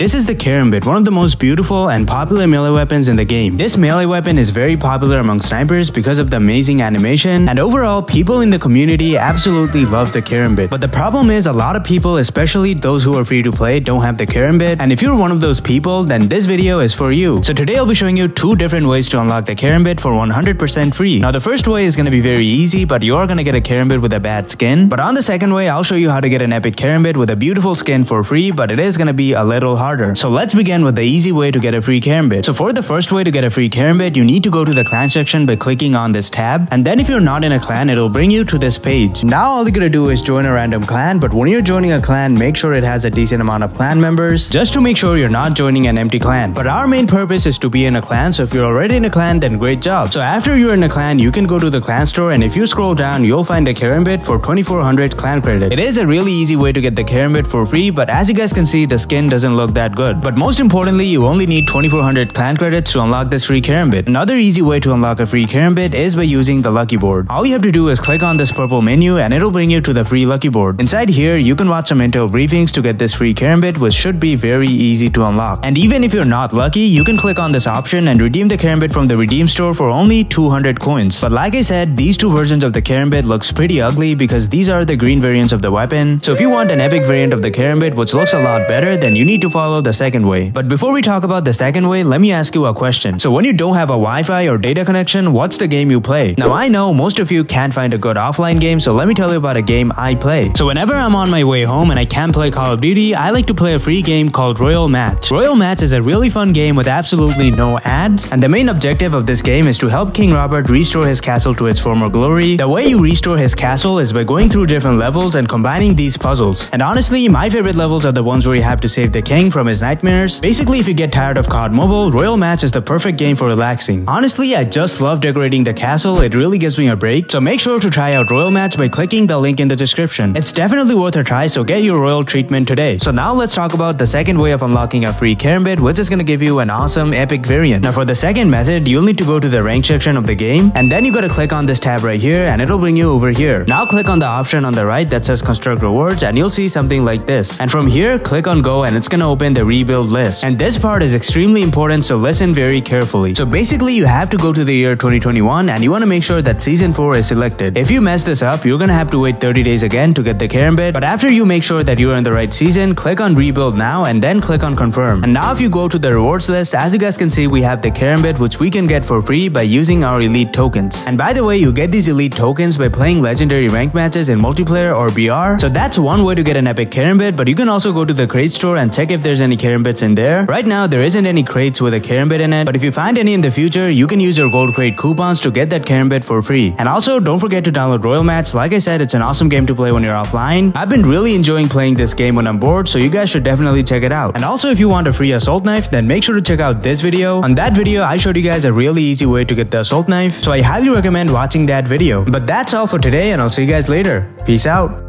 This is the Karambit, one of the most beautiful and popular melee weapons in the game. This melee weapon is very popular among snipers because of the amazing animation, and overall people in the community absolutely love the Karambit. But the problem is a lot of people, especially those who are free to play, don't have the Karambit, and if you're one of those people, then this video is for you. So today I'll be showing you two different ways to unlock the Karambit for 100% free. Now the first way is going to be very easy, but you're going to get a Karambit with a bad skin. But on the second way, I'll show you how to get an epic Karambit with a beautiful skin for free, but it is going to be a little harder. So let's begin with the easy way to get a free Karambit. So for the first way to get a free Karambit, you need to go to the clan section by clicking on this tab, and then if you're not in a clan, it'll bring you to this page. Now all you're gonna do is join a random clan, but when you're joining a clan, make sure it has a decent amount of clan members, just to make sure you're not joining an empty clan. But our main purpose is to be in a clan, so if you're already in a clan, then great job. So after you're in a clan, you can go to the clan store, and if you scroll down, you'll find a Karambit for 2400 clan credit. It is a really easy way to get the Karambit for free, but as you guys can see, the skin doesn't look that good. But most importantly, you only need 2400 clan credits to unlock this free Karambit. Another easy way to unlock a free Karambit is by using the lucky board. All you have to do is click on this purple menu, and it'll bring you to the free lucky board. Inside here, you can watch some intel briefings to get this free Karambit, which should be very easy to unlock. And even if you're not lucky, you can click on this option and redeem the Karambit from the redeem store for only 200 coins. But like I said, these two versions of the Karambit looks pretty ugly because these are the green variants of the weapon. So if you want an epic variant of the Karambit which looks a lot better, then you need to follow the second way. But before we talk about the second way, let me ask you a question. So when you don't have a Wi-Fi or data connection, what's the game you play? Now I know most of you can't find a good offline game, so let me tell you about a game I play. So whenever I'm on my way home and I can't play Call of Duty, I like to play a free game called Royal Match. Royal Match is a really fun game with absolutely no ads, and the main objective of this game is to help King Robert restore his castle to its former glory. The way you restore his castle is by going through different levels and combining these puzzles. And honestly, my favorite levels are the ones where you have to save the king from his nightmares. Basically, if you get tired of COD Mobile, Royal Match is the perfect game for relaxing. Honestly, I just love decorating the castle, it really gives me a break. So make sure to try out Royal Match by clicking the link in the description. It's definitely worth a try, so get your royal treatment today. So now let's talk about the second way of unlocking a free Karambit, which is gonna give you an awesome epic variant. Now for the second method, you'll need to go to the rank section of the game, and then you gotta click on this tab right here, and it'll bring you over here. Now click on the option on the right that says construct rewards, and you'll see something like this. And from here, click on go, and it's gonna open the rebuild list. And this part is extremely important, so listen very carefully. So basically, you have to go to the year 2021, and you want to make sure that season 4 is selected. If you mess this up, you're gonna have to wait 30 days again to get the Karambit. But after you make sure that you're in the right season, click on rebuild now, and then click on confirm. And now if you go to the rewards list, as you guys can see, we have the Karambit, which we can get for free by using our elite tokens. And by the way, you get these elite tokens by playing legendary rank matches in multiplayer or BR. So that's one way to get an epic Karambit, but you can also go to the crate store and check if there's any Karambits in there. Right now, there isn't any crates with a Karambit in it, but if you find any in the future, you can use your gold crate coupons to get that Karambit for free. And also, don't forget to download Royal Match. Like I said, it's an awesome game to play when you're offline. I've been really enjoying playing this game when I'm bored, so you guys should definitely check it out. And also, if you want a free assault knife, then make sure to check out this video. On that video, I showed you guys a really easy way to get the assault knife, so I highly recommend watching that video. But that's all for today, and I'll see you guys later. Peace out.